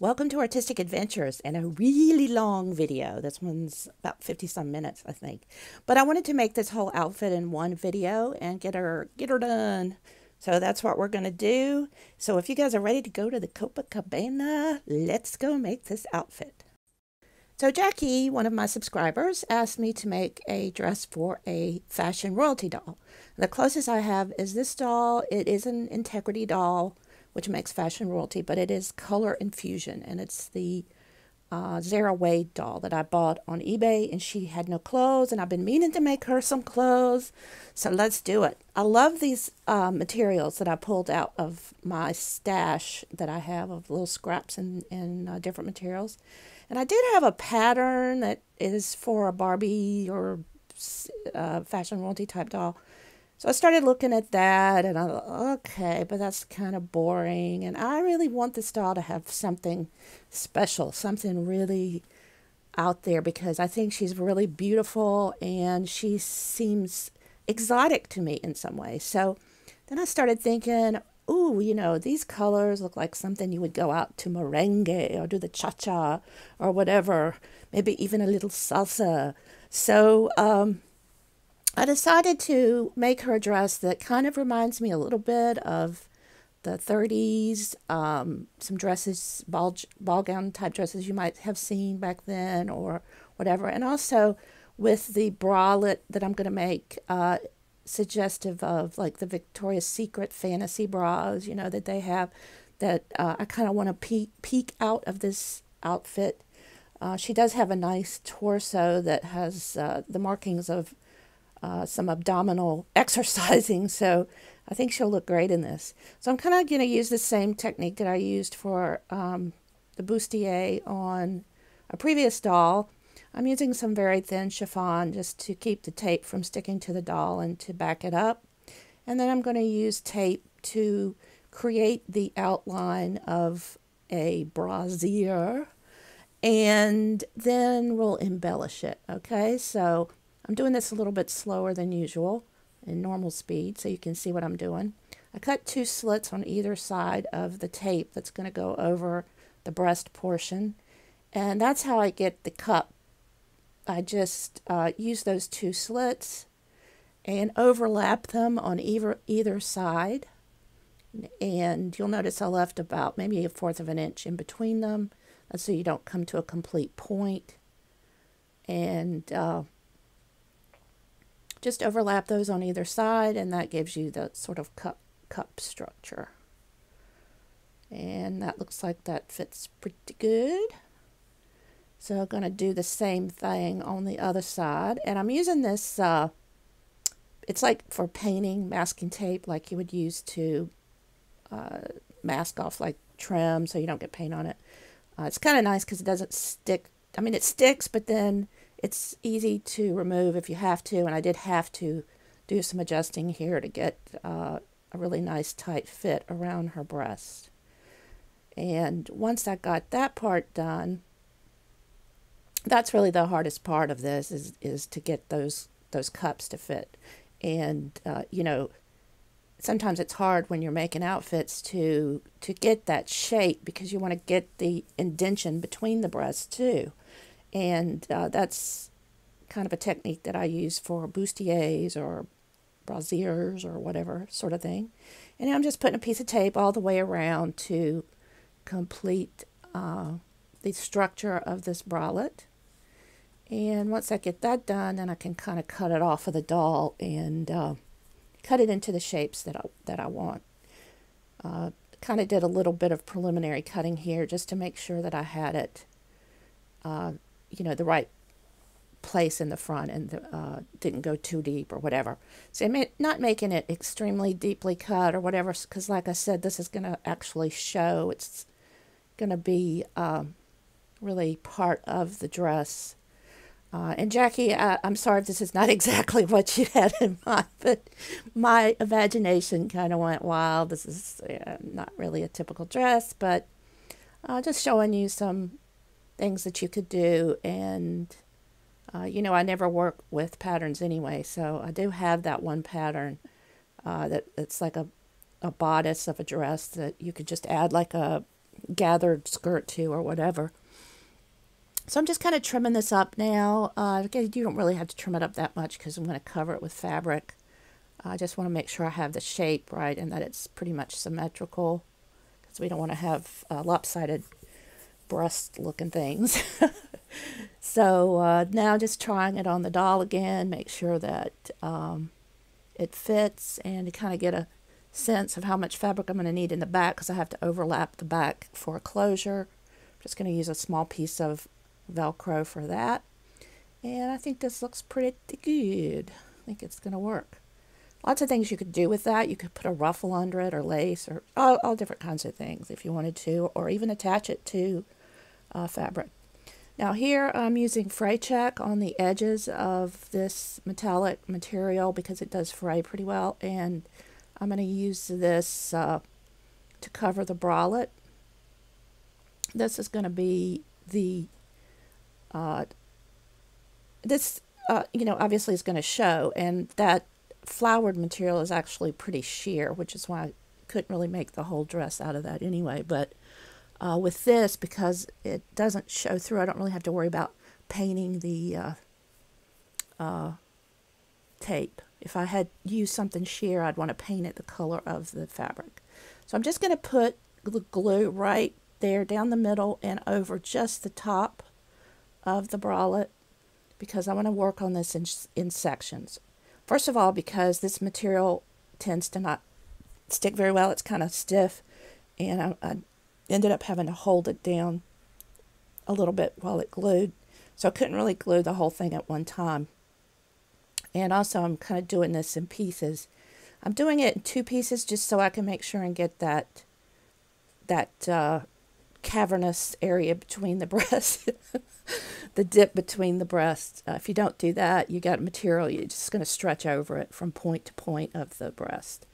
Welcome to Artistic Adventures and a really long video. This one's about 50-some minutes, I think. But I wanted to make this whole outfit in one video and get her done. So that's what we're going to do. So if you guys are ready to go to the Copacabana, let's go make this outfit. So Jackie, one of my subscribers, asked me to make a dress for a Fashion Royalty doll. The closest I have is this doll. It is an Integrity doll, which makes Fashion Royalty, but it is Color and Fusion, and it's the Zara Wade doll that I bought on eBay, and she had no clothes, and I've been meaning to make her some clothes, so let's do it. I love these materials that I pulled out of my stash that I have of little scraps and different materials, and I did have a pattern that is for a Barbie or Fashion Royalty type doll. So I started looking at that, and I thought, okay, but that's kind of boring. And I really want this doll to have something special, something really out there, because I think she's really beautiful, and she seems exotic to me in some way. So then I started thinking, ooh, you know, these colors look like something you would go out to merengue or do the cha-cha or whatever, maybe even a little salsa. So, I decided to make her a dress that kind of reminds me a little bit of the 30s, some dresses, ball gown type dresses you might have seen back then or whatever. And also with the bralette that I'm going to make, suggestive of like the Victoria's Secret fantasy bras, you know, that they have, that I kind of want to peek out of this outfit. She does have a nice torso that has the markings of some abdominal exercising, so I think she'll look great in this. So I'm kind of going to use the same technique that I used for the bustier on a previous doll. I'm using some very thin chiffon just to keep the tape from sticking to the doll and to back it up. And then I'm going to use tape to create the outline of a brassiere, and then we'll embellish it. Okay, so I'm doing this a little bit slower than usual in normal speed so you can see what I'm doing. I cut two slits on either side of the tape that's going to go over the breast portion, and that's how I get the cup. I just use those two slits and overlap them on either side, and you'll notice I left about maybe 1/4 of an inch in between them. That's so you don't come to a complete point, and just overlap those on either side, and that gives you the sort of cup structure. And that looks like that fits pretty good. So I'm going to do the same thing on the other side. And I'm using this, it's like for painting masking tape, like you would use to mask off like trim so you don't get paint on it. It's kind of nice because it doesn't stick. I mean, it sticks, but then it's easy to remove if you have to, and I did have to do some adjusting here to get a really nice tight fit around her breast. And once I got that part done, that's really the hardest part of this is to get those cups to fit. And you know, sometimes it's hard when you're making outfits to get that shape because you want to get the indentation between the breasts too. And that's kind of a technique that I use for bustiers or brassieres or whatever sort of thing. And I'm just putting a piece of tape all the way around to complete the structure of this bralette. And once I get that done, then I can kind of cut it off of the doll and cut it into the shapes that I want. Kind of did a little bit of preliminary cutting here just to make sure that I had it, you know, the right place in the front, and the, didn't go too deep or whatever. So I'm not making it extremely deeply cut or whatever, because like I said, this is going to actually show. It's going to be really part of the dress. And Jackie, I'm sorry if this is not exactly what you had in mind, but my imagination kind of went wild. This is not really a typical dress, but just showing you some things that you could do. And you know, I never work with patterns anyway, so I do have that one pattern that's like a bodice of a dress that you could just add like a gathered skirt to or whatever. So I'm just kind of trimming this up now. Again, you don't really have to trim it up that much because I'm going to cover it with fabric. I just want to make sure I have the shape right and that it's pretty much symmetrical, because we don't want to have lopsided breast looking things. So now just trying it on the doll again, make sure that it fits, and to kind of get a sense of how much fabric I'm going to need in the back, because I have to overlap the back for a closure. I'm just going to use a small piece of Velcro for that, and I think this looks pretty good. I think it's gonna work. Lots of things you could do with that. You could put a ruffle under it, or lace, or all different kinds of things if you wanted to, or even attach it to fabric. Now here I'm using fray check on the edges of this metallic material because it does fray pretty well, and I'm going to use this to cover the bralette. This is going to be the you know, obviously is going to show, and that flowered material is actually pretty sheer, which is why I couldn't really make the whole dress out of that anyway. But with this, because it doesn't show through, I don't really have to worry about painting the tape. If I had used something sheer, I'd want to paint it the color of the fabric. So I'm just going to put the glue right there down the middle and over just the top of the bralette, because I want to work on this in sections. First of all, because this material tends to not stick very well, it's kind of stiff, and I ended up having to hold it down a little bit while it glued, so I couldn't really glue the whole thing at one time. And also I'm kind of doing this in pieces. I'm doing it in two pieces just so I can make sure and get that cavernous area between the breasts, the dip between the breasts. If you don't do that, you got material, you're just going to stretch over it from point to point of the breast.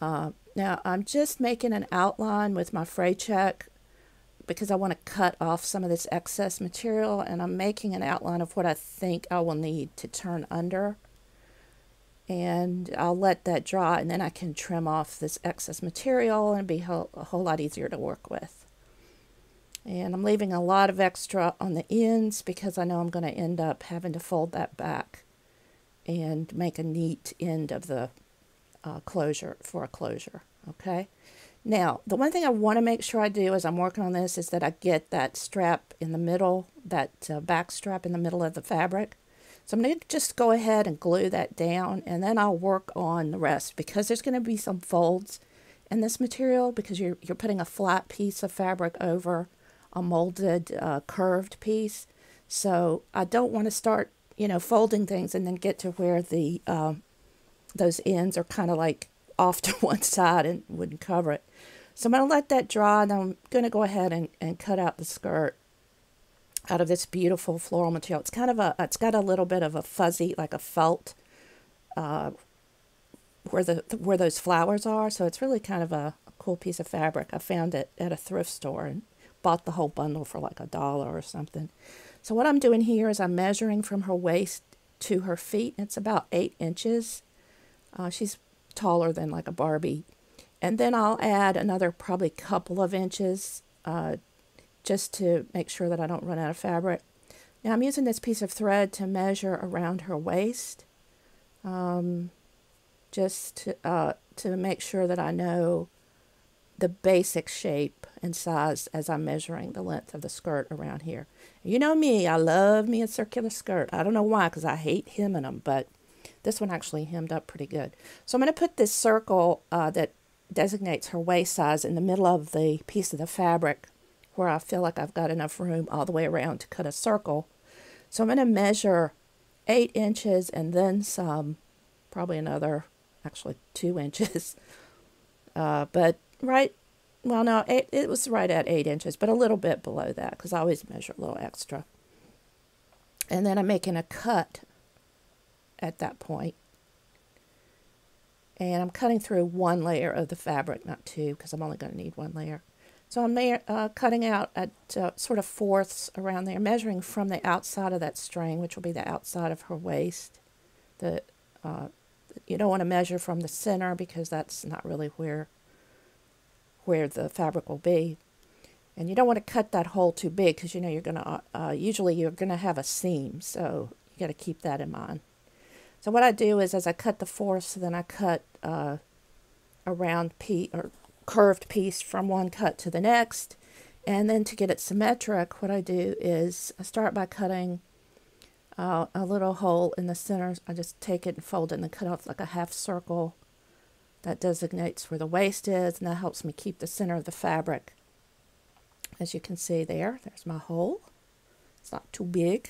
Now I'm just making an outline with my fray check because I want to cut off some of this excess material, and I'm making an outline of what I think I will need to turn under, and I'll let that dry, and then I can trim off this excess material and be a whole lot easier to work with. And I'm leaving a lot of extra on the ends because I know I'm going to end up having to fold that back and make a neat end of the closure for a closure. Okay. Now, the one thing I want to make sure I do as I'm working on this is that I get that strap in the middle, that back strap in the middle of the fabric. So I'm going to just go ahead and glue that down, and then I'll work on the rest, because there's going to be some folds in this material because you're putting a flat piece of fabric over a molded curved piece. So I don't want to start, you know, folding things and then get to where the those ends are kind of like off to one side and wouldn't cover it. So I'm going to let that dry, and I'm going to go ahead and cut out the skirt out of this beautiful floral material. It's kind of it's got a little bit of a fuzzy, like a felt where those flowers are. So it's really kind of a cool piece of fabric. I found it at a thrift store and bought the whole bundle for like $1 or something. So what I'm doing here is I'm measuring from her waist to her feet. It's about 8 inches. She's taller than like a Barbie. And then I'll add another probably couple of inches just to make sure that I don't run out of fabric. Now I'm using this piece of thread to measure around her waist just to make sure that I know the basic shape and size as I'm measuring the length of the skirt around here. You know me, I love me a circular skirt. I don't know why, because I hate hemming them, but this one actually hemmed up pretty good. So I'm going to put this circle that designates her waist size in the middle of the piece of the fabric where I feel like I've got enough room all the way around to cut a circle. So I'm going to measure 8 inches and then some, probably another, actually 2 inches. But right, well, no, it was right at 8 inches, but a little bit below that because I always measure a little extra. And then I'm making a cut at that point. And I'm cutting through one layer of the fabric, not two, because I'm only going to need one layer. So I'm cutting out at sort of fourths around there, measuring from the outside of that string, which will be the outside of her waist. You don't want to measure from the center because that's not really where the fabric will be. And you don't want to cut that hole too big because, you know, you're going to, usually you're going to have a seam. So you got to keep that in mind. So what I do is as I cut the fourths, then I cut a round piece or curved piece from one cut to the next. And then to get it symmetric, what I do is I start by cutting a little hole in the center. I just take it and fold it and then cut off like a half circle that designates where the waist is. And that helps me keep the center of the fabric. As you can see there, there's my hole. It's not too big.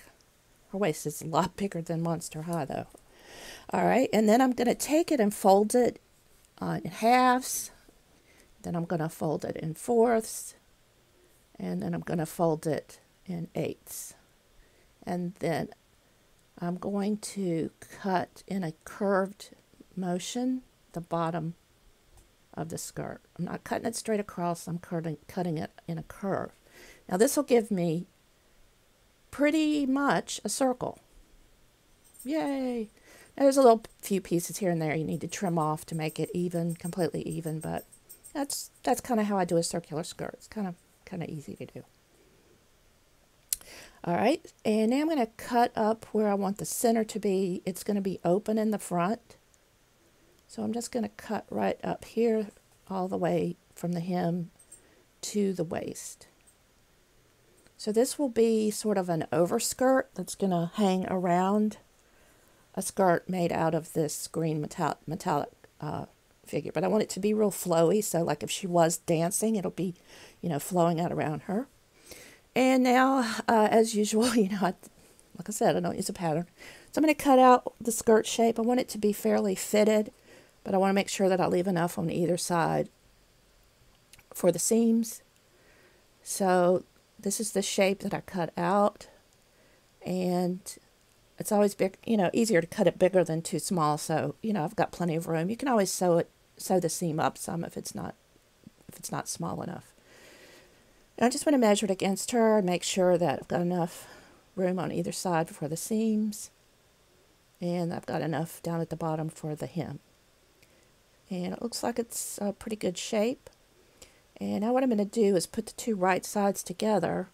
Her waist is a lot bigger than Monster High though. All right, and then I'm going to take it and fold it in halves. Then I'm going to fold it in fourths. And then I'm going to fold it in eighths. And then I'm going to cut in a curved motion the bottom of the skirt. I'm not cutting it straight across, I'm cutting it in a curve. Now this will give me pretty much a circle. Yay! Now, there's a little few pieces here and there you need to trim off to make it even, completely even, but that's kind of how I do a circular skirt. It's kind of easy to do. All right, and now I'm going to cut up where I want the center to be. It's going to be open in the front. So I'm just going to cut right up here all the way from the hem to the waist. So this will be sort of an overskirt that's going to hang around a skirt made out of this green metallic figure. But I want it to be real flowy, so like if she was dancing, it'll be, you know, flowing out around her. And now, as usual, you know, like I said, I don't use a pattern. So I'm going to cut out the skirt shape. I want it to be fairly fitted, but I want to make sure that I leave enough on either side for the seams. So this is the shape that I cut out, and it's always big, you know, easier to cut it bigger than too small. So, you know, I've got plenty of room. You can always sew the seam up some if it's not small enough. And I just want to measure it against her and make sure that I've got enough room on either side for the seams, and I've got enough down at the bottom for the hem. And it looks like it's a pretty good shape. And now what I'm going to do is put the two right sides together,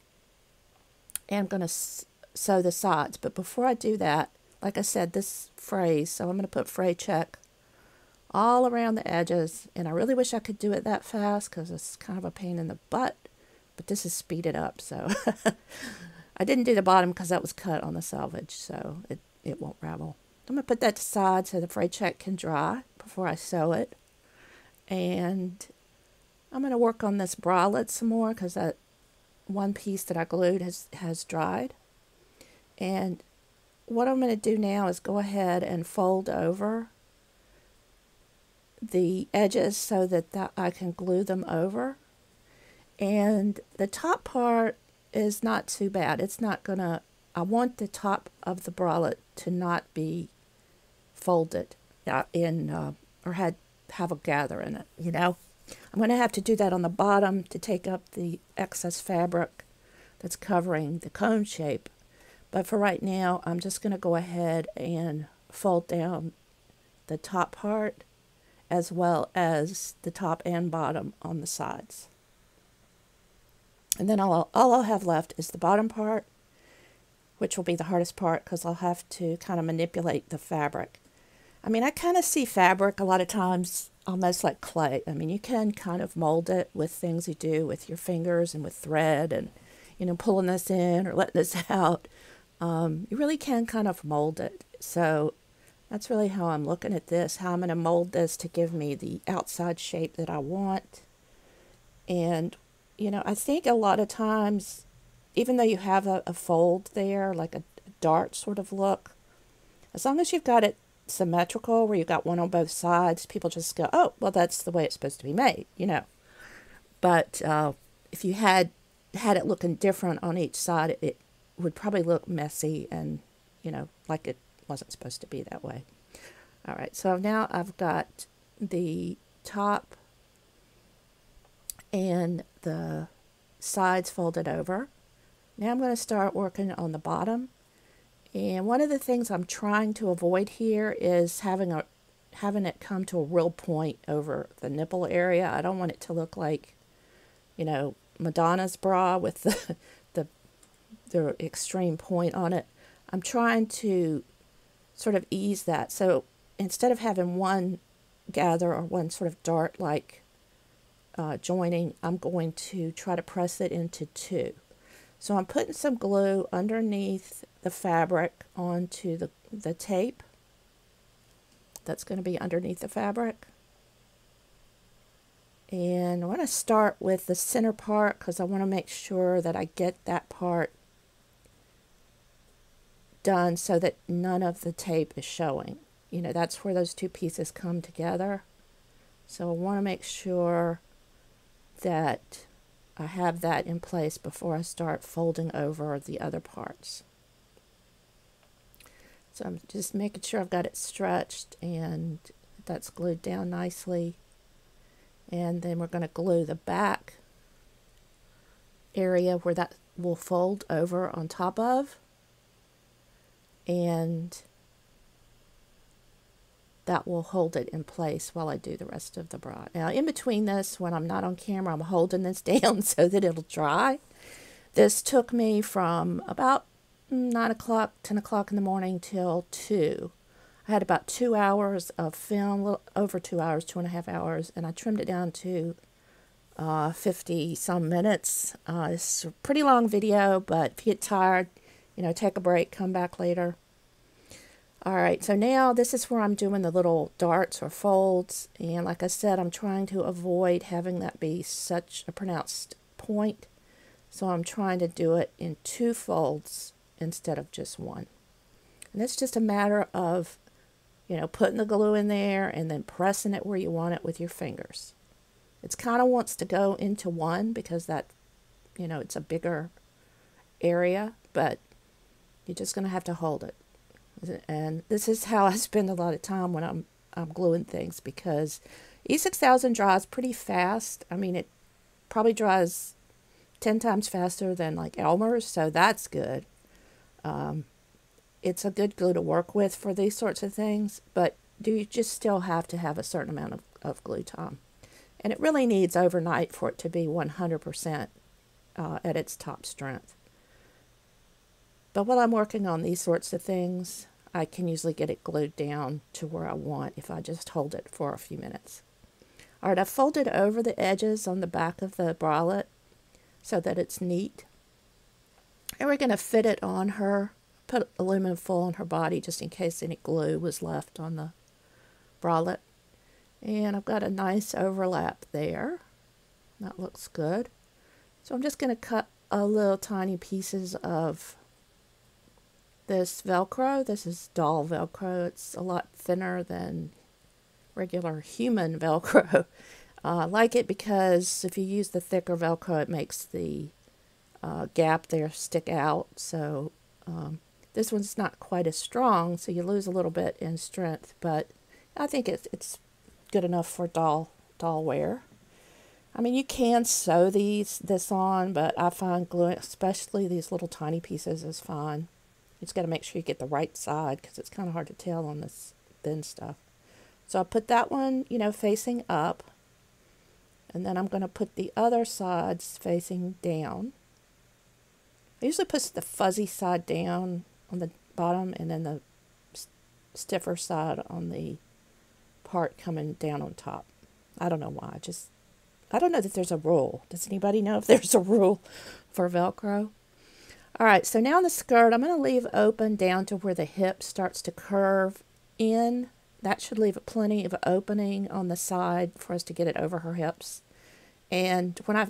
and I'm going to sew the sides. But before I do that, like I said, this phrase, so I'm going to put fray check all around the edges. And I really wish I could do it that fast because it's kind of a pain in the butt, but this is speeded up. So I didn't do the bottom because that was cut on the selvage, so it won't ravel. I'm going to put that to side so the fray check can dry before I sew it. And I'm going to work on this bralette some more because that one piece that I glued has dried. And what I'm going to do now is go ahead and fold over the edges so that I can glue them over. And the top part is not too bad. It's not going to, I want the top of the bralette to not be folded in or have a gather in it, you know. I'm going to have to do that on the bottom to take up the excess fabric that's covering the cone shape. But for right now, I'm just going to go ahead and fold down the top part as well as the top and bottom on the sides. And then all I'll have left is the bottom part, which will be the hardest part because I'll have to kind of manipulate the fabric. I mean, I kind of see fabric a lot of times almost like clay. I mean, you can kind of mold it with things you do with your fingers and with thread and, you know, pulling this in or letting this out. You really can kind of mold it. So that's really how I'm looking at this, how I'm going to mold this to give me the outside shape that I want. And, you know, I think a lot of times, even though you have a fold there, like a dart sort of look, as long as you've got it symmetrical where you've got one on both sides, people just go, oh, well, that's the way it's supposed to be made, you know. But if you had it looking different on each side, it would probably look messy and, you know, like it wasn't supposed to be that way. All right, so now I've got the top and the sides folded over. Now I'm going to start working on the bottom. And one of the things I'm trying to avoid here is having it come to a real point over the nipple area. I don't want it to look like you know, Madonna's bra with the extreme point on it. I'm trying to sort of ease that. So instead of having one gather or one sort of dart-like joining, I'm going to try to press it into two. So I'm putting some glue underneath the fabric onto the tape. That's going to be underneath the fabric. And I want to start with the center part because I want to make sure that I get that part done so that none of the tape is showing. You know, that's where those two pieces come together. So I want to make sure that I have that in place before I start folding over the other parts. So I'm just making sure I've got it stretched and that's glued down nicely. And then we're going to glue the back area where that will fold over on top of. And that will hold it in place while I do the rest of the bra. Now, in between this, when I'm not on camera, I'm holding this down so that it'll dry. This took me from about 9 o'clock, 10 o'clock in the morning till 2. I had about 2 hours of film, a little over 2 hours, 2.5 hours, and I trimmed it down to 50-some minutes. It's a pretty long video, but if you get tired, you know, take a break, come back later. All right, so now this is where I'm doing the little darts or folds, and like I said, I'm trying to avoid having that be such a pronounced point, so I'm trying to do it in two folds instead of just one. And it's just a matter of, you know, putting the glue in there and then pressing it where you want it with your fingers. It kind of wants to go into one because that, you know, it's a bigger area, but you're just going to have to hold it. And this is how I spend a lot of time when I'm gluing things, because E6000 dries pretty fast. I mean, it probably dries 10 times faster than like Elmer's, so that's good. It's a good glue to work with for these sorts of things, but you just still have to have a certain amount of glue time. And it really needs overnight for it to be 100% at its top strength. But while I'm working on these sorts of things, I can usually get it glued down to where I want if I just hold it for a few minutes. All right, I folded over the edges on the back of the bralette so that it's neat. And we're going to fit it on her. Put aluminum foil on her body just in case any glue was left on the bralette. And I've got a nice overlap there. That looks good. So I'm just going to cut a little tiny pieces of this Velcro. This is doll Velcro. It's a lot thinner than regular human Velcro. I like it because if you use the thicker Velcro, it makes the gap there stick out. So this one's not quite as strong, so you lose a little bit in strength, but I think it's good enough for doll wear. I mean, you can sew this on, but I find gluing, especially these little tiny pieces, is fine. You just got to make sure you get the right side because it's kind of hard to tell on this thin stuff. So I put that one, you know, facing up, and then I'm going to put the other sides facing down. I usually put the fuzzy side down on the bottom and then the stiffer side on the part coming down on top. I don't know why. I don't know that there's a rule. Does anybody know if there's a rule for Velcro? All right, so now on the skirt, I'm going to leave open down to where the hip starts to curve in. That should leave plenty of opening on the side for us to get it over her hips. And when I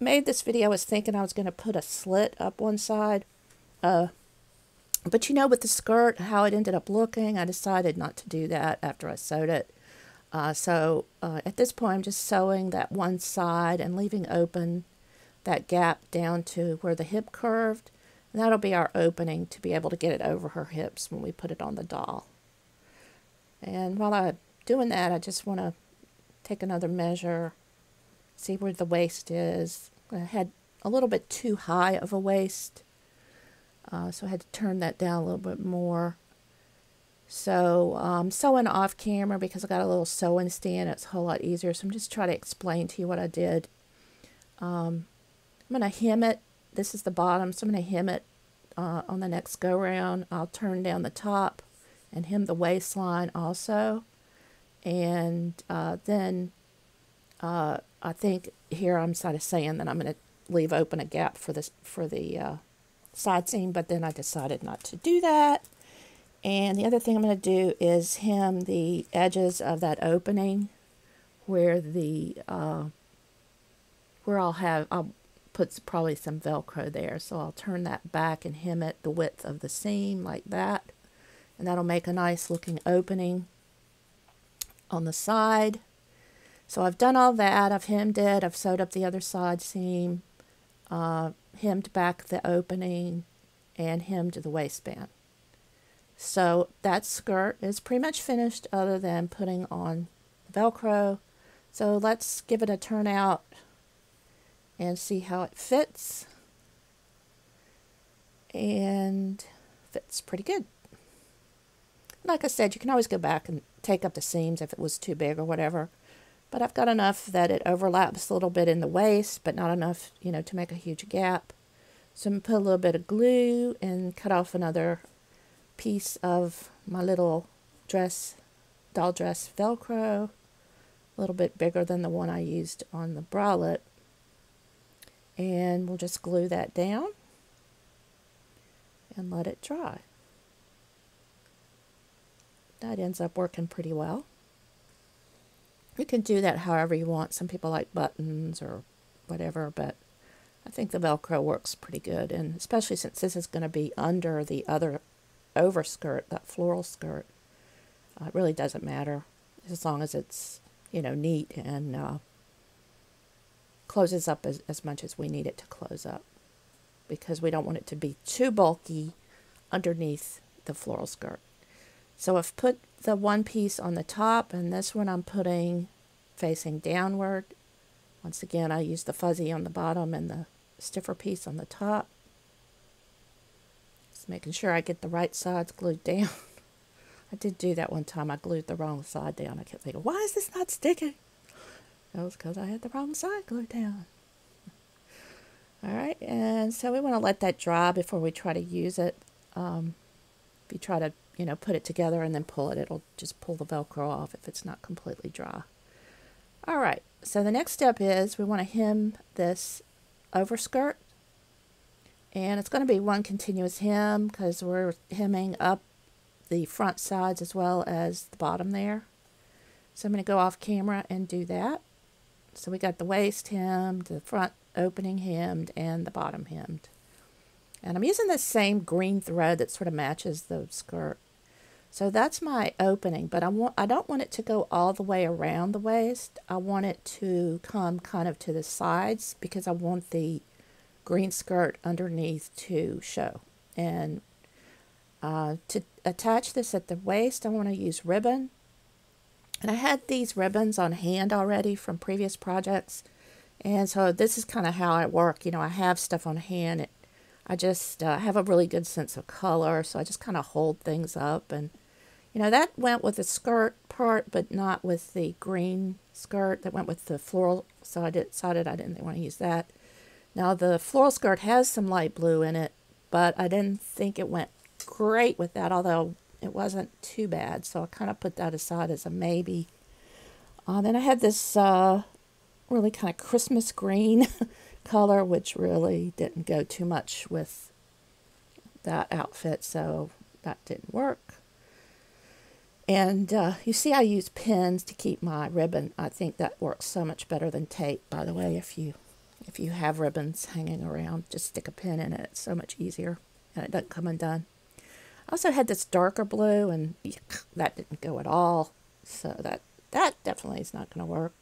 made this video, I was thinking I was going to put a slit up one side, but you know, with the skirt, how it ended up looking, I decided not to do that after I sewed it. So at this point, I'm just sewing that one side and leaving open that gap down to where the hip curved, and that'll be our opening to be able to get it over her hips when we put it on the doll. And while I'm doing that, I just want to take another measure, see where the waist is. I had a little bit too high of a waist, so I had to turn that down a little bit more. So I'm sewing off camera because I got a little sewing stand. It's a whole lot easier, so I'm just trying to explain to you what I did I'm going to hem it. This is the bottom, so I'm going to hem it on the next go round. I'll turn down the top and hem the waistline also. And then I think here I'm sort of saying that I'm going to leave open a gap for this for the side seam, but then I decided not to do that. And the other thing I'm going to do is hem the edges of that opening where the where I'll put probably some Velcro there. So I'll turn that back and hem it the width of the seam like that, and that'll make a nice looking opening on the side. So I've done all that. I've hemmed it. I've sewed up the other side seam, hemmed back the opening, and hemmed the waistband. So that skirt is pretty much finished other than putting on the Velcro. So let's give it a turn out and see how it fits. And fits pretty good. Like I said, you can always go back and take up the seams if it was too big or whatever. But I've got enough that it overlaps a little bit in the waist, but not enough, you know, to make a huge gap. So I'm going to put a little bit of glue and cut off another piece of my little dress, doll dress Velcro. A little bit bigger than the one I used on the bralette. And we'll just glue that down and let it dry. That ends up working pretty well. You can do that however you want. Some people like buttons or whatever, but I think the Velcro works pretty good. And especially since this is going to be under the other overskirt, that floral skirt, it really doesn't matter as long as it's, you know, neat and closes up as much as we need it to close up, because we don't want it to be too bulky underneath the floral skirt. So I've put the one piece on the top, and this one I'm putting facing downward. Once again, I use the fuzzy on the bottom and the stiffer piece on the top. Just making sure I get the right sides glued down. I did do that one time. I glued the wrong side down. I kept thinking, why is this not sticking? That was because I had the wrong side glued down. All right, and so we want to let that dry before we try to use it. If you try to, you know, put it together and then pull it, it'll just pull the Velcro off if it's not completely dry. All right, so the next step is we want to hem this overskirt, and it's going to be one continuous hem because we're hemming up the front sides as well as the bottom there. So I'm going to go off camera and do that. So we got the waist hemmed, the front opening hemmed, and the bottom hemmed. And I'm using the same green thread that sort of matches the skirt. So that's my opening, but I don't want it to go all the way around the waist. I want it to come kind of to the sides because I want the green skirt underneath to show. And to attach this at the waist, I want to use ribbon. And I had these ribbons on hand already from previous projects. And so this is kind of how I work. You know, I have stuff on hand. I just have a really good sense of color, so I just kind of hold things up. And, you know, that went with the skirt part, but not with the green skirt. That went with the floral, so I decided I didn't want to use that. Now, the floral skirt has some light blue in it, but I didn't think it went great with that, although it wasn't too bad, so I kind of put that aside as a maybe. Then I had this really kind of Christmas green color, which really didn't go too much with that outfit, so that didn't work. And you see I use pins to keep my ribbon. I think that works so much better than tape, by the way. If you have ribbons hanging around, just stick a pin in it. It's so much easier, and it doesn't come undone. I also had this darker blue, and that didn't go at all, so that definitely is not going to work.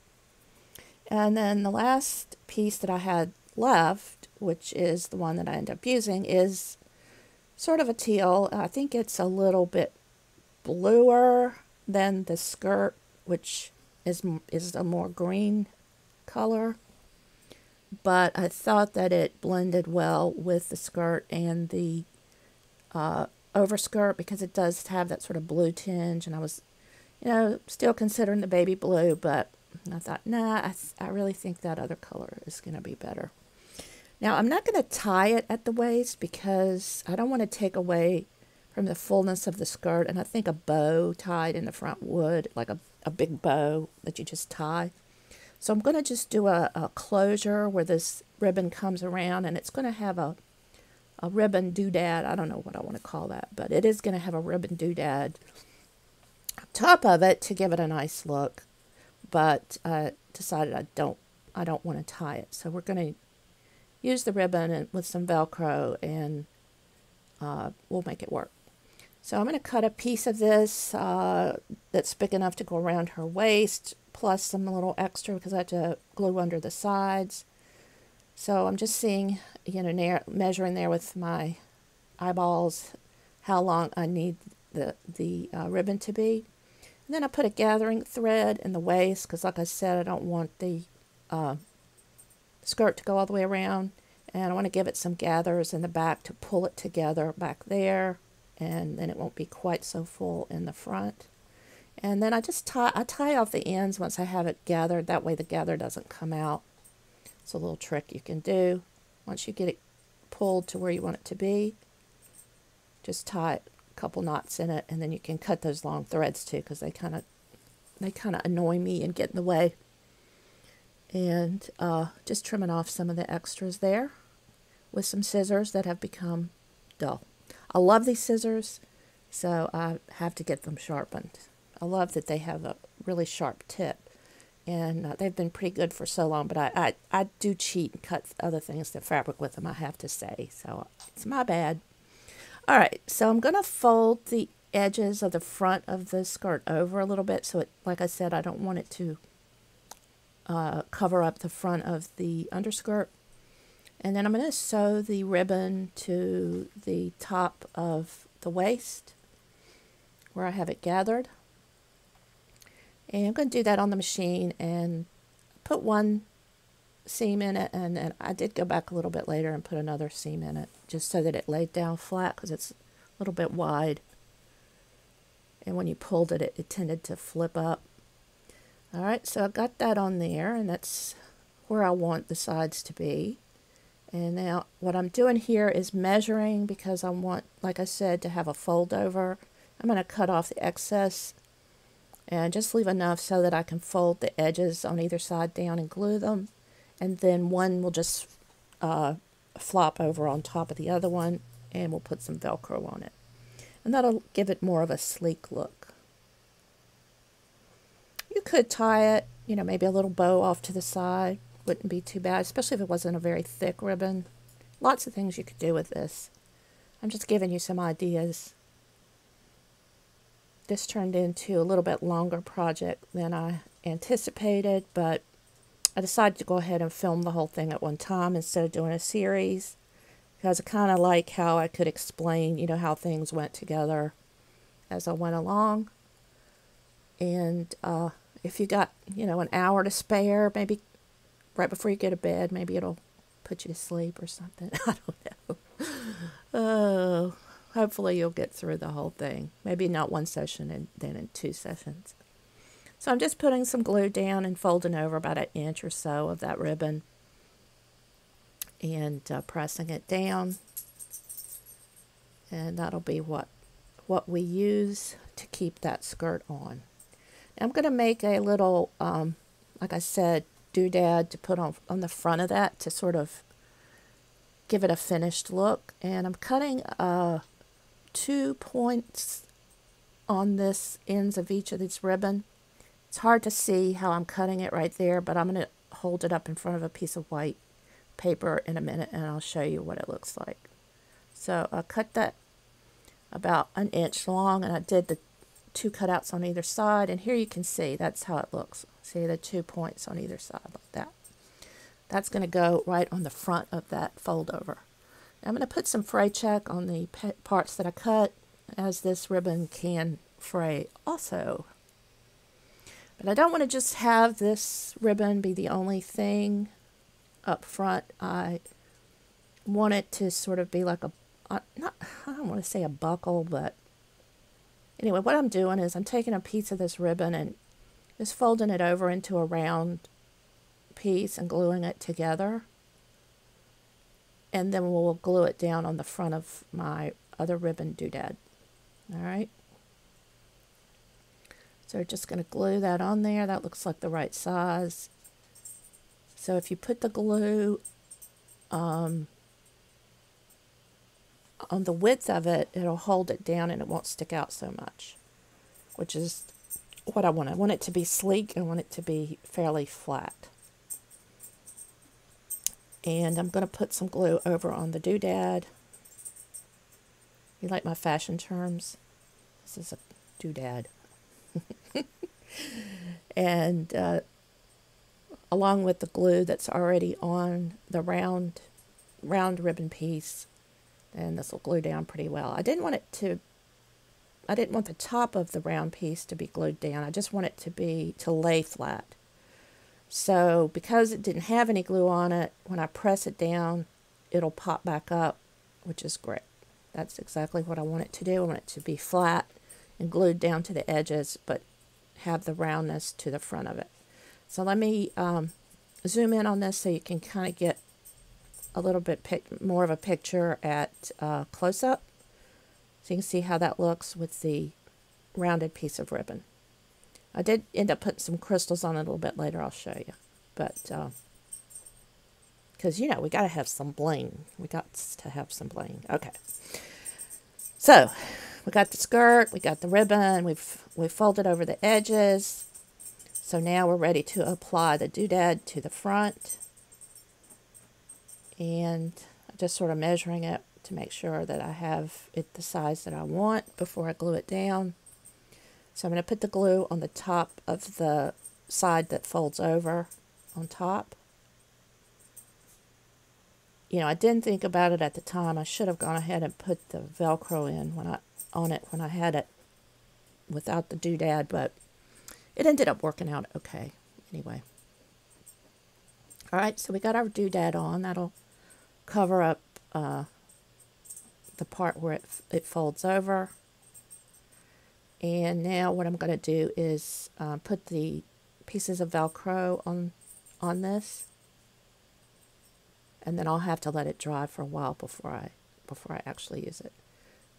And then the last piece that I had left, which is the one that I end up using, is sort of a teal. I think it's a little bit bluer than the skirt, which is a more green color, but I thought that it blended well with the skirt and the overskirt, because it does have that sort of blue tinge, and I was, you know, still considering the baby blue, but And I thought, nah, I really think that other color is going to be better. Now, I'm not going to tie it at the waist because I don't want to take away from the fullness of the skirt. And I think a bow tied in the front would, like a big bow that you just tie. So I'm going to just do a closure where this ribbon comes around, and it's going to have a ribbon doodad. I don't know what I want to call that, but it is going to have a ribbon doodad on top of it to give it a nice look. But I decided I don't want to tie it, so we're going to use the ribbon and with some Velcro, and we'll make it work. So I'm going to cut a piece of this that's big enough to go around her waist, plus some little extra because I had to glue under the sides. So I'm just seeing, you know, measuring there with my eyeballs how long I need the ribbon to be. And then I put a gathering thread in the waist because, like I said, I don't want the skirt to go all the way around. And I want to give it some gathers in the back to pull it together back there. And then it won't be quite so full in the front. And then I just tie off the ends once I have it gathered. That way the gather doesn't come out. It's a little trick you can do. Once you get it pulled to where you want it to be, just tie it, a couple knots in it, and then you can cut those long threads too, because they kind of annoy me and get in the way. And just trimming off some of the extras there with some scissors that have become dull. I love these scissors, so I have to get them sharpened. I love that they have a really sharp tip, and they've been pretty good for so long, but I do cheat and cut other things than fabric with them, I have to say, so it's my bad. All right, so I'm going to fold the edges of the front of the skirt over a little bit, so it, like I said, I don't want it to cover up the front of the underskirt. And then I'm going to sew the ribbon to the top of the waist where I have it gathered. And I'm going to do that on the machine and put one seam in it, and then I did go back a little bit later and put another seam in it just so that it laid down flat because it's a little bit wide, and when you pulled it, it tended to flip up. All right, so I got that on there, and that's where I want the sides to be. And now what I'm doing here is measuring because I want, like I said, to have a fold over. I'm going to cut off the excess and just leave enough so that I can fold the edges on either side down and glue them. And then one will just flop over on top of the other one, and we'll put some Velcro on it. And that'll give it more of a sleek look. You could tie it, you know, maybe a little bow off to the side. Wouldn't be too bad, especially if it wasn't a very thick ribbon. Lots of things you could do with this. I'm just giving you some ideas. This turned into a little bit longer project than I anticipated, but I decided to go ahead and film the whole thing at one time instead of doing a series, because I kind of like how I could explain, you know, how things went together as I went along. And if you got, you know, an hour to spare, maybe right before you go to bed, maybe it'll put you to sleep or something. I don't know. Oh, hopefully you'll get through the whole thing. Maybe not one session and then in two sessions. So I'm just putting some glue down and folding over about an inch or so of that ribbon and pressing it down. And that'll be what we use to keep that skirt on. Now I'm going to make a little, like I said, doodad to put on the front of that to sort of give it a finished look. And I'm cutting 2 points on this ends of each of these ribbon. It's hard to see how I'm cutting it right there, but I'm going to hold it up in front of a piece of white paper in a minute, and I'll show you what it looks like. So I cut that about an inch long, and I did the 2 cutouts on either side, and here you can see that's how it looks. See the 2 points on either side like that. That's going to go right on the front of that fold over. Now I'm going to put some fray check on the parts that I cut, as this ribbon can fray also. But I don't want to just have this ribbon be the only thing up front. I want it to sort of be like I don't want to say a buckle, but anyway, what I'm doing is I'm taking a piece of this ribbon and just folding it over into a round piece and gluing it together. And then we'll glue it down on the front of my other ribbon doodad. All right. So we're just going to glue that on there. That looks like the right size. So if you put the glue on the width of it, it'll hold it down and it won't stick out so much, which is what I want. I want it to be sleek. I want it to be fairly flat. And I'm going to put some glue over on the doodad. You like my fashion terms? This is a doodad. And along with the glue that's already on the round ribbon piece, and this will glue down pretty well. I didn't want the top of the round piece to be glued down. I just want it to lay flat. So because it didn't have any glue on it, when I press it down, it'll pop back up, which is great. That's exactly what I want it to do. I want it to be flat and glued down to the edges, but have the roundness to the front of it. So let me zoom in on this so you can kind of get a little bit more of a picture at close-up. So you can see how that looks with the rounded piece of ribbon. I did end up putting some crystals on it a little bit later, I'll show you. But, because, you know, we got to have some bling. We got to have some bling. Okay. So, we got the skirt, we got the ribbon, we've folded over the edges. So now we're ready to apply the doodad to the front. And I'm just sort of measuring it to make sure that I have it the size that I want before I glue it down. So I'm going to put the glue on the top of the side that folds over on top. You know, I didn't think about it at the time. I should have gone ahead and put the Velcro in when I had it without the doodad, but it ended up working out okay anyway. All right, so we got our doodad on. That'll cover up the part where it folds over. And now what I'm going to do is put the pieces of Velcro on this, and then I'll have to let it dry for a while before I actually use it.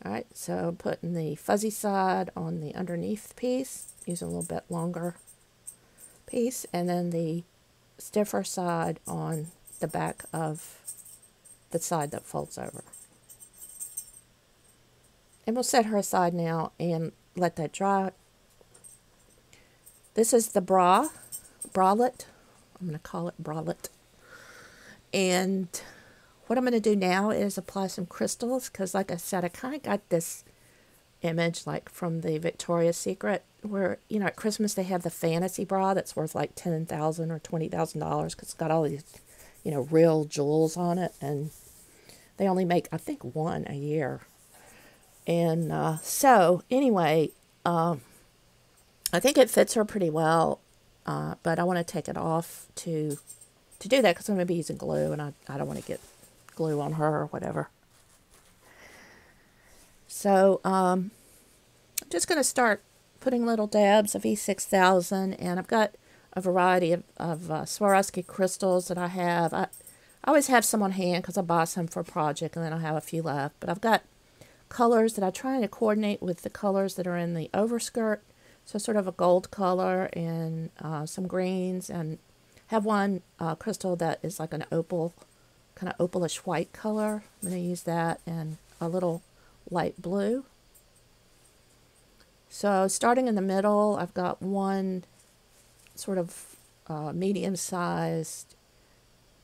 All right, so I'm putting the fuzzy side on the underneath piece, using a little bit longer piece, and then the stiffer side on the back of the side that folds over. And we'll set her aside now and let that dry. This is the bralette. I'm going to call it bralette. And what I'm going to do now is apply some crystals, because like I said, I kind of got this image like from the Victoria's Secret, where, you know, at Christmas they have the fantasy bra that's worth like $10,000 or $20,000 because it's got all these, you know, real jewels on it, and they only make, I think, one a year. And so anyway, I think it fits her pretty well, but I want to take it off to do that because I'm going to be using glue, and I don't want to get glue on her or whatever. So I'm just going to start putting little dabs of E6000, and I've got a variety of Swarovski crystals that I have. I always have some on hand because I buy some for a project, and then I have a few left, but I've got colors that I try to coordinate with the colors that are in the overskirt. So sort of a gold color and some greens, and have one crystal that is like an opal, kind of opalish white color. I'm going to use that, and a little light blue. So starting in the middle, I've got one sort of medium-sized,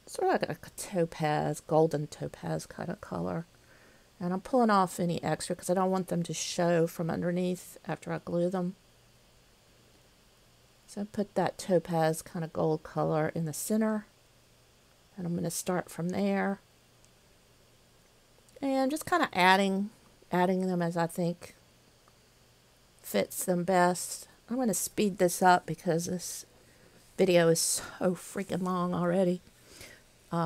sort of like a topaz, golden topaz kind of color. And I'm pulling off any extra because I don't want them to show from underneath after I glue them. So I put that topaz kind of gold color in the center. And I'm going to start from there. And just kind of adding them as I think fits them best. I'm going to speed this up because this video is so freaking long already.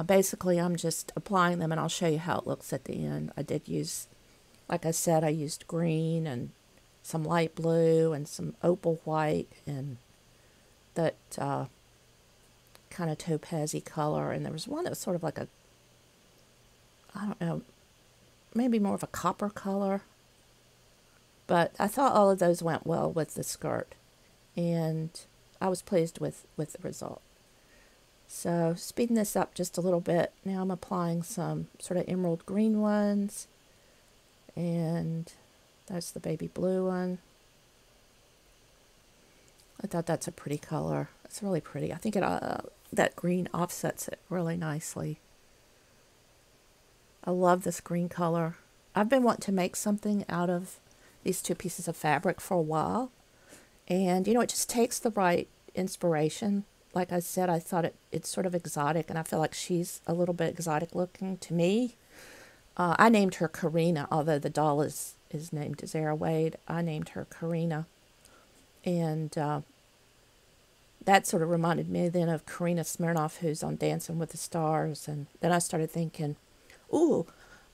Basically, I'm just applying them, and I'll show you how it looks at the end. I did use, like I said, I used green and some light blue and some opal white and that kind of topaz-y color, and there was one that was sort of like a, I don't know, maybe more of a copper color. But I thought all of those went well with the skirt, and I was pleased with the result. So speeding this up just a little bit, now I'm applying some sort of emerald green ones, and that's the baby blue one. I thought that's a pretty color. It's really pretty. I think it that green offsets it really nicely. I love this green color. I've been wanting to make something out of these two pieces of fabric for a while. And, you know, it just takes the right inspiration. Like I said, I thought it's sort of exotic, and I feel like she's a little bit exotic looking to me. I named her Karina, although the doll is named Zara Wade. I named her Karina. And that sort of reminded me then of Karina Smirnoff, who's on Dancing with the Stars. And then I started thinking, ooh,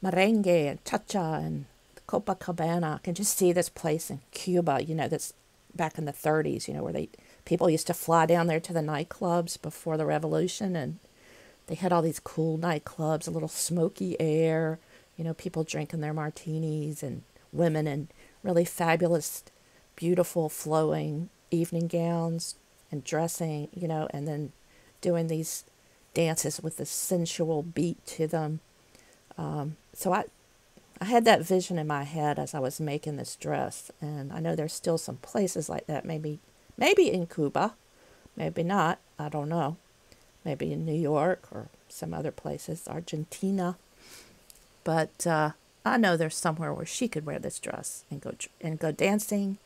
merengue and cha-cha and Copacabana. I can just see this place in Cuba, you know, that's back in the 30s, you know, where people used to fly down there to the nightclubs before the revolution, and they had all these cool nightclubs, a little smoky air, you know, people drinking their martinis and women in really fabulous, beautiful, flowing evening gowns and dressing, you know, and then doing these dances with the sensual beat to them. So I had that vision in my head as I was making this dress, and I know there's still some places like that, maybe in Cuba, maybe not, I don't know, maybe in New York or some other places, Argentina, but I know there's somewhere where she could wear this dress and go dancing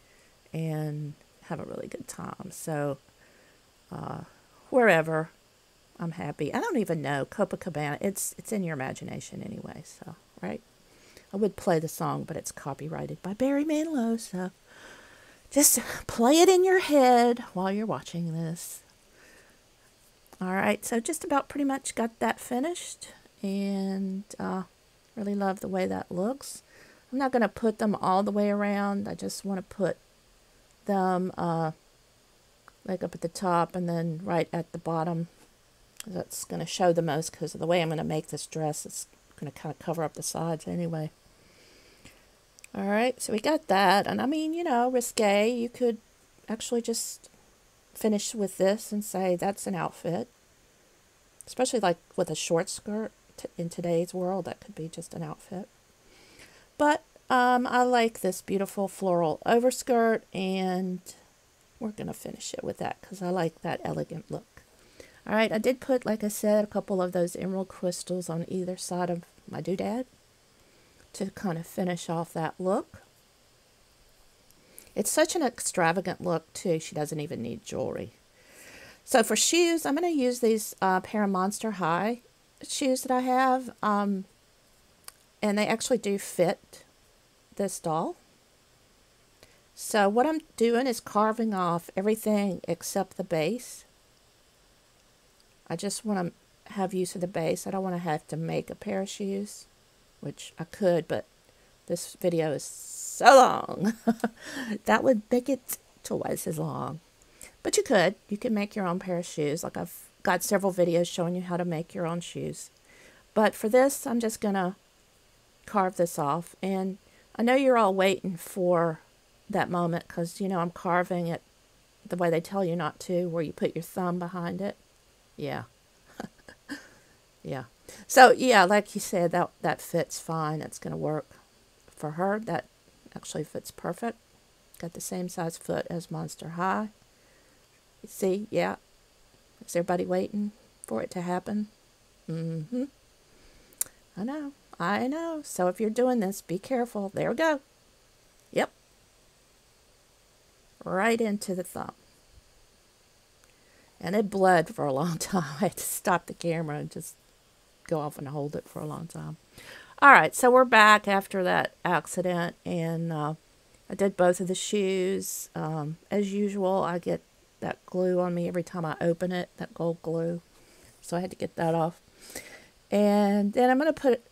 and have a really good time. So wherever, I'm happy. I don't even know, Copacabana, it's in your imagination anyway, so, right? I would play the song, but it's copyrighted by Barry Manilow, so just play it in your head while you're watching this. All right, so just about pretty much got that finished, and really love the way that looks. I'm not going to put them all the way around. I just want to put them like up at the top and then right at the bottom. That's going to show the most because of the way I'm going to make this dress. It's going to kind of cover up the sides anyway. All right, so we got that. And I mean, you know, risque. You could actually just finish with this and say that's an outfit. Especially like with a short skirt in today's world, that could be just an outfit. But I like this beautiful floral overskirt, and we're going to finish it with that because I like that elegant look. All right, I did put, like I said, a couple of those emerald crystals on either side of my doodad to kind of finish off that look. It's such an extravagant look, too. She doesn't even need jewelry. So for shoes, I'm going to use these pair of Monster High shoes that I have. And they actually do fit this doll. So what I'm doing is carving off everything except the base. I just want to have use of the base. I don't want to have to make a pair of shoes, which I could, but this video is so long. That would make it twice as long. But you could. You can make your own pair of shoes. Like I've got several videos showing you how to make your own shoes. But for this, I'm just going to carve this off. And I know you're all waiting for that moment because, you know, I'm carving it the way they tell you not to, where you put your thumb behind it. Yeah. Yeah. So, yeah, like you said, that fits fine. That's going to work for her. That actually fits perfect. Got the same size foot as Monster High. See? Yeah. Is everybody waiting for it to happen? Mm-hmm. I know. I know. So if you're doing this, be careful. There we go. Yep. Right into the thumb. And it bled for a long time. I had to stop the camera and just go off and hold it for a long time. All right, so we're back after that accident. And I did both of the shoes. As usual, I get that glue on me every time I open it, that gold glue. So I had to get that off. And then I'm going to put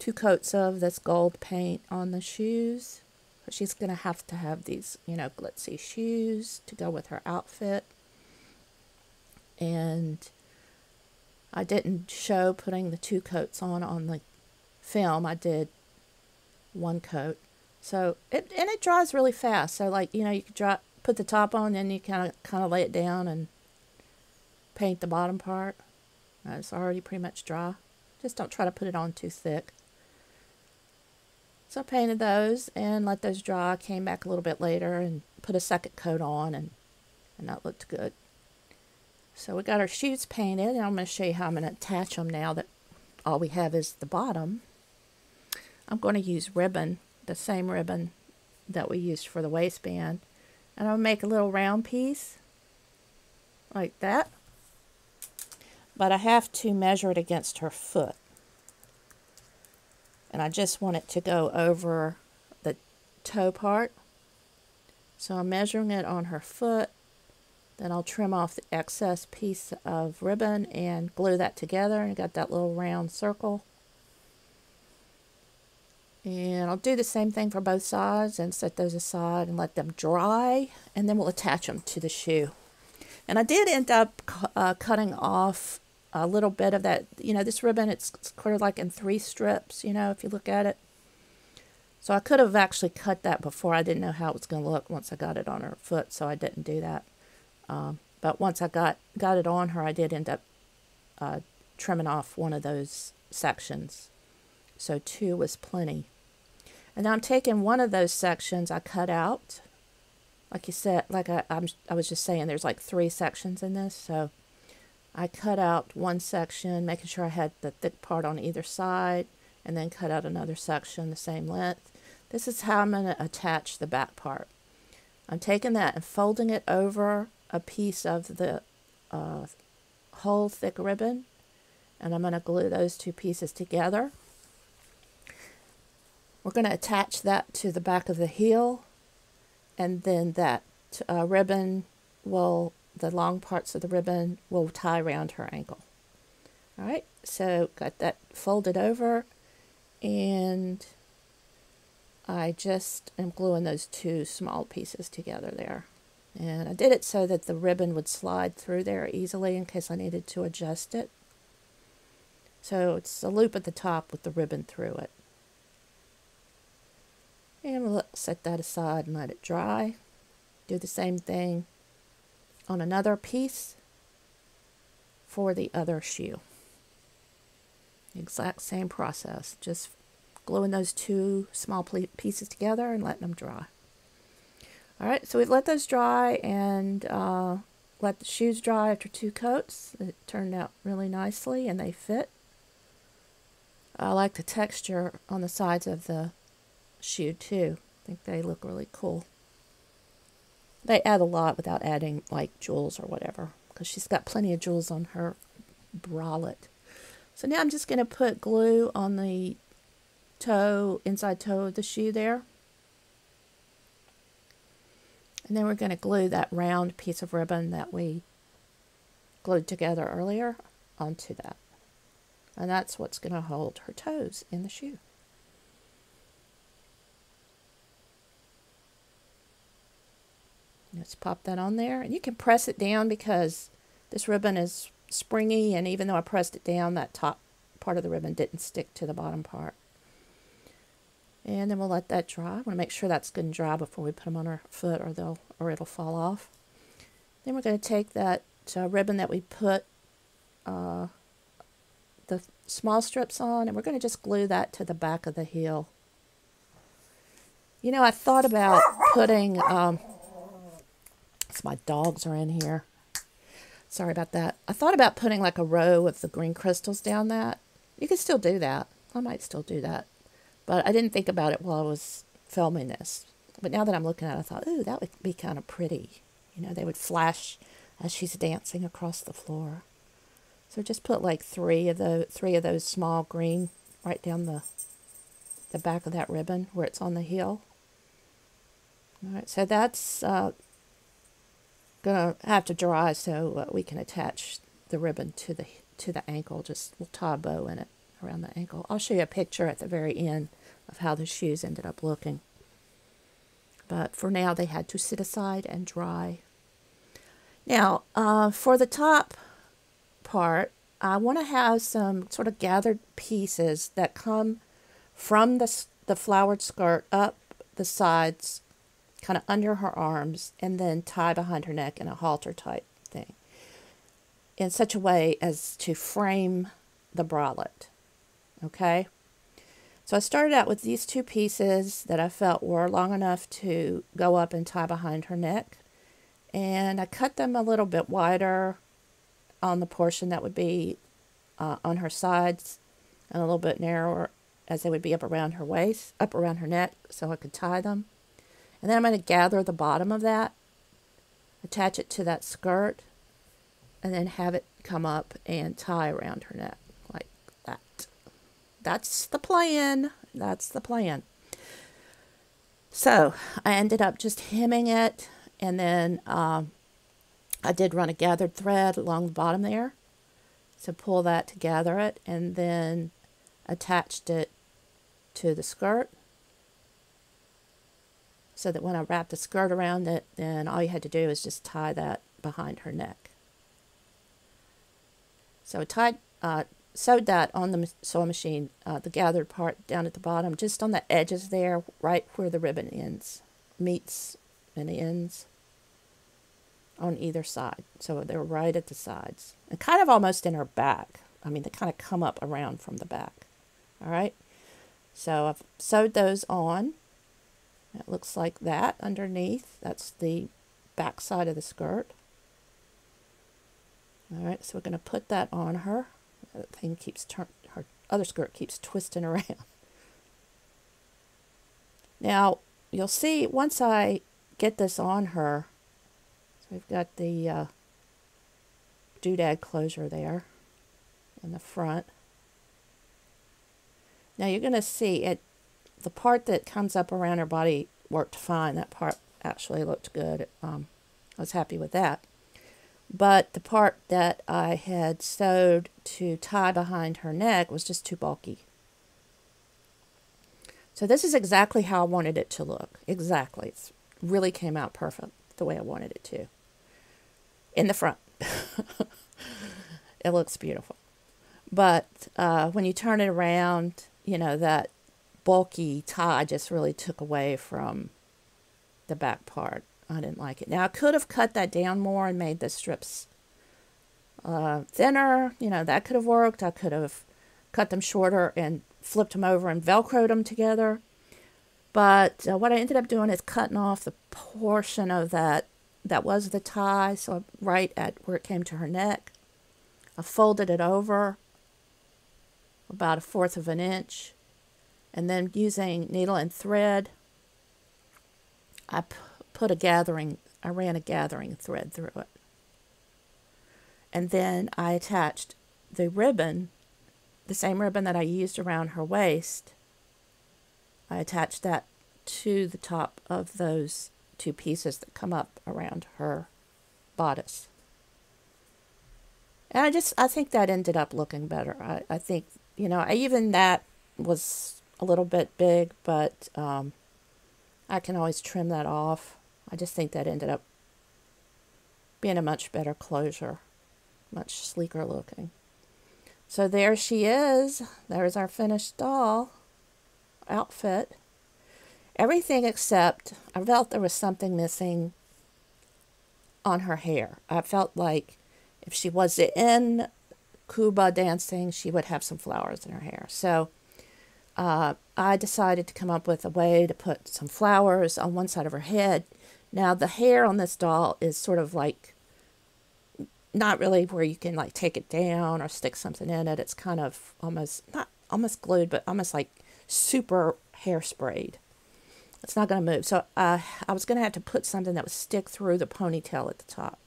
2 coats of this gold paint on the shoes. But she's going to have these, you know, glitzy shoes to go with her outfit. And I didn't show putting the two coats on the film. I did one coat. So, it dries really fast. So, like, you know, you can dry, put the top on, then you kind of lay it down and paint the bottom part. It's already pretty much dry. Just don't try to put it on too thick. So I painted those and let those dry. Came back a little bit later and put a second coat on, and that looked good. So we got our shoes painted, and I'm going to show you how I'm going to attach them now that all we have is the bottom. I'm going to use ribbon, the same ribbon that we used for the waistband. And I'll make a little round piece like that. But I have to measure it against her foot. And I just want it to go over the toe part. So I'm measuring it on her foot. Then I'll trim off the excess piece of ribbon and glue that together. And got that little round circle. And I'll do the same thing for both sides and set those aside and let them dry. And then we'll attach them to the shoe. And I did end up cutting off a little bit of that, you know, this ribbon, it's kind of like in 3 strips, you know, if you look at it. So I could have actually cut that before. I didn't know how it was going to look once I got it on her foot, so I didn't do that. But once I got it on her, I did end up trimming off one of those sections. So 2 was plenty. And now I'm taking one of those sections I cut out. Like you said, like I was just saying, there's like 3 sections in this. So I cut out one section, making sure I had the thick part on either side, and then cut out another section the same length. This is how I'm going to attach the back part. I'm taking that and folding it over a piece of the whole thick ribbon, and I'm going to glue those 2 pieces together. We're going to attach that to the back of the heel. And then that ribbon will, the long parts of the ribbon will tie around her ankle. All right, so got that folded over, and I just am gluing those 2 small pieces together there. And I did it so that the ribbon would slide through there easily in case I needed to adjust it. So it's a loop at the top with the ribbon through it. And we'll set that aside and let it dry. Do the same thing on another piece for the other shoe. Exact same process. Just gluing those 2 small pieces together and letting them dry. All right, so we've let those dry and let the shoes dry after 2 coats. It turned out really nicely and they fit. I like the texture on the sides of the shoe too. I think they look really cool. They add a lot without adding like jewels or whatever, because she's got plenty of jewels on her bralette. So now I'm just going to put glue on the toe, inside toe of the shoe there. And then we're going to glue that round piece of ribbon that we glued together earlier onto that. And that's what's going to hold her toes in the shoe. Let's pop that on there, and you can press it down because this ribbon is springy, and even though I pressed it down, that top part of the ribbon didn't stick to the bottom part. And then we'll let that dry. I want to make sure that's good and dry before we put them on our foot, or it'll fall off. Then we're going to take that ribbon that we put the small strips on, and we're going to just glue that to the back of the heel. You know, I thought about putting... my dogs are in here. Sorry about that. I thought about putting like a row of the green crystals down that. You can still do that. I might still do that. But I didn't think about it while I was filming this. But now that I'm looking at it, I thought, ooh, that would be kind of pretty. You know, they would flash as she's dancing across the floor. So just put like 3 of those small green right down the back of that ribbon where it's on the heel. All right, so that's... gonna have to dry so we can attach the ribbon to the ankle. Just we'll tie a bow in it around the ankle. I'll show you a picture at the very end of how the shoes ended up looking. but for now they had to sit aside and dry. Now, for the top part, I want to have some sort of gathered pieces that come from the flowered skirt up the sides, kind of under her arms, and then tie behind her neck in a halter type thing in such a way as to frame the bralette. Okay, so I started out with these two pieces that I felt were long enough to go up and tie behind her neck, and I cut them a little bit wider on the portion that would be on her sides and a little bit narrower as they would be up around her waist, up around her neck, so I could tie them. And then I'm going to gather the bottom of that, attach it to that skirt, and then have it come up and tie around her neck like that. That's the plan. That's the plan. So I ended up just hemming it, and then I did run a gathered thread along the bottom there. So pull that to gather it, and then attached it to the skirt so that when I wrapped the skirt around it, then all you had to do is just tie that behind her neck. So I sewed that on the sewing machine, the gathered part down at the bottom, just on the edges there, right where the ribbon ends, meets and ends on either side. So they're right at the sides and kind of almost in her back. I mean, they kind of come up around from the back. All right, so I've sewed those on. It looks like that underneath. That's the back side of the skirt. All right, so we're going to put that on her. That thing keeps turning, her other skirt keeps twisting around. Now, you'll see once I get this on her, so we've got the doodad closure there in the front. Now you're going to see it, the part that comes up around her body worked fine. That part actually looked good. I was happy with that. But the part that I had sewed to tie behind her neck was just too bulky. So this is exactly how I wanted it to look. Exactly. It really came out perfect the way I wanted it to. In the front. It looks beautiful. But when you turn it around, you know, that bulky tie just really took away from the back part. I didn't like it. Now, I could have cut that down more and made the strips thinner. You know, that could have worked. I could have cut them shorter and flipped them over and Velcroed them together. But what I ended up doing is cutting off the portion of that was the tie, so right at where it came to her neck. I folded it over about 1/4 of an inch, and then using needle and thread, I ran a gathering thread through it, and then I attached the ribbon, the same ribbon that I used around her waist. I attached that to the top of those two pieces that come up around her bodice, and I think that ended up looking better. I think, you know, even that was a little bit big, but I can always trim that off. I just think that ended up being a much better closure, much sleeker looking. So there she is. There's our finished doll outfit. Everything except I felt there was something missing on her hair. I felt like if she was in Cuba dancing, she would have some flowers in her hair. So I decided to come up with a way to put some flowers on one side of her head. Now, the hair on this doll is sort of like not really where you can like take it down or stick something in it. It's kind of almost, not almost glued, but almost like super hairsprayed. It's not going to move. So I was going to have to put something that would stick through the ponytail at the top.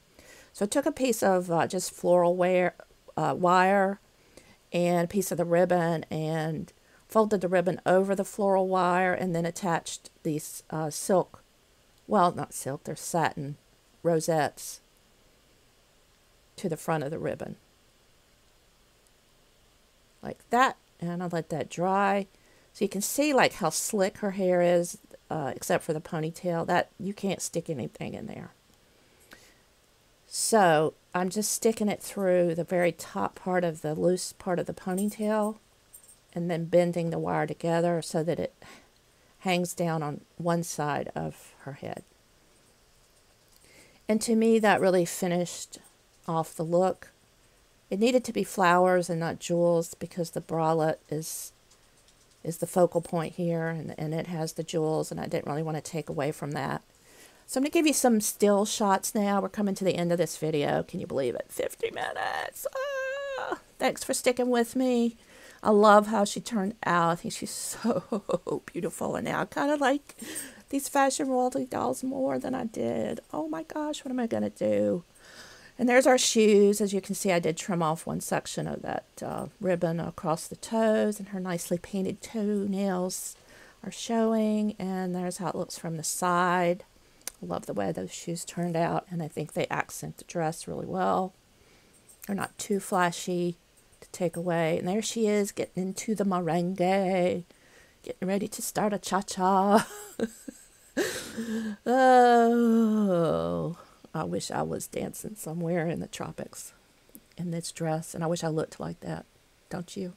So I took a piece of just floral wire and a piece of the ribbon, and folded the ribbon over the floral wire, and then attached these silk, well, not silk, they're satin rosettes to the front of the ribbon. Like that, and I let that dry. So you can see like how slick her hair is. except for the ponytail. That you can't stick anything in there. So I'm just sticking it through the very top part of the loose part of the ponytail and then bending the wire together so that it hangs down on one side of her head. And to me, that really finished off the look. It needed to be flowers and not jewels because the bralette is the focal point here, and it has the jewels, and I didn't really want to take away from that. So I'm going to give you some still shots now. We're coming to the end of this video. Can you believe it? 50 minutes! Ah! Thanks for sticking with me. I love how she turned out. I think she's so beautiful. And now I kind of like these Fashion Royalty dolls more than I did. Oh my gosh, what am I going to do? And there's our shoes. As you can see, I did trim off one section of that ribbon across the toes, and her nicely painted toenails are showing. And there's how it looks from the side. I love the way those shoes turned out, and I think they accent the dress really well. They're not too flashy to take away. And there she is, getting into the merengue, getting ready to start a cha-cha. Oh, I wish I was dancing somewhere in the tropics in this dress, and I wish I looked like that, don't you?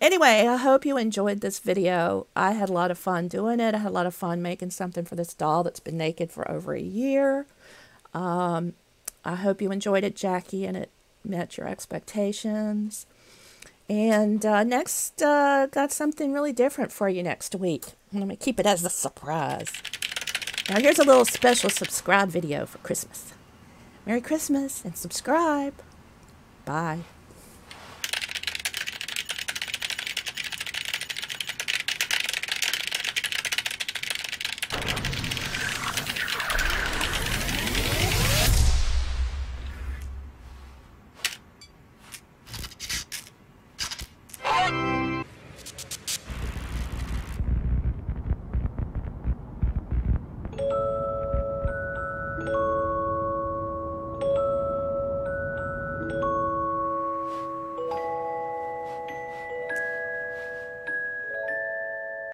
Anyway, I hope you enjoyed this video. I had a lot of fun doing it. I had a lot of fun making something for this doll that's been naked for over a year. I hope you enjoyed it, Jackie, and it met your expectations. And next, got something really different for you next week. I'm going to keep it as a surprise. Now, here's a little special subscribe video for Christmas. Merry Christmas and subscribe. Bye.